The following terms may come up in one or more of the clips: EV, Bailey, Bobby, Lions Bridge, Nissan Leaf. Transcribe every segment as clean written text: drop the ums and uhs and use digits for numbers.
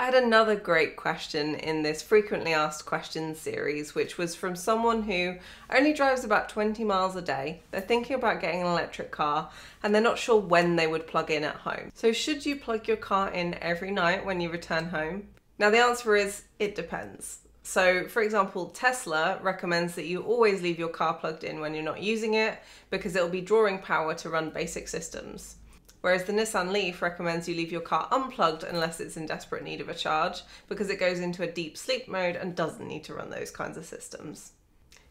I had another great question in this frequently asked questions series, which was from someone who only drives about 20 miles a day. They're thinking about getting an electric car and they're not sure when they would plug in at home. So should you plug your car in every night when you return home? Now the answer is it depends. So for example, Tesla recommends that you always leave your car plugged in when you're not using it because it'll be drawing power to run basic systems. Whereas the Nissan Leaf recommends you leave your car unplugged unless it's in desperate need of a charge because it goes into a deep sleep mode and doesn't need to run those kinds of systems.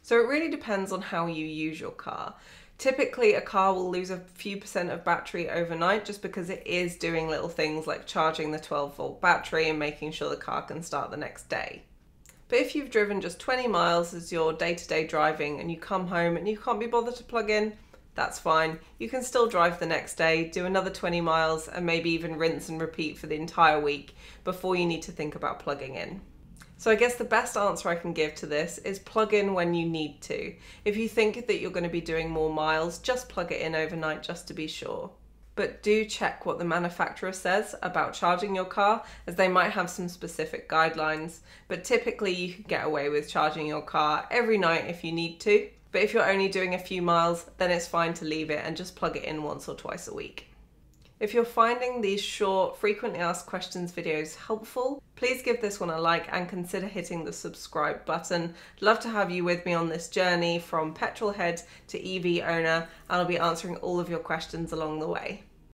So it really depends on how you use your car. Typically a car will lose a few % of battery overnight just because it is doing little things like charging the 12-volt battery and making sure the car can start the next day. But if you've driven just 20 miles as your day-to-day driving and you come home and you can't be bothered to plug in, that's fine. You can still drive the next day, do another 20 miles and maybe even rinse and repeat for the entire week before you need to think about plugging in. So I guess the best answer I can give to this is plug in when you need to. If you think that you're going to be doing more miles, just plug it in overnight just to be sure. But do check what the manufacturer says about charging your car, as they might have some specific guidelines, but typically you can get away with charging your car every night if you need to. But if you're only doing a few miles, then it's fine to leave it and just plug it in once or twice a week. If you're finding these short, frequently asked questions videos helpful, please give this one a like and consider hitting the subscribe button. I'd love to have you with me on this journey from petrol head to EV owner, and I'll be answering all of your questions along the way.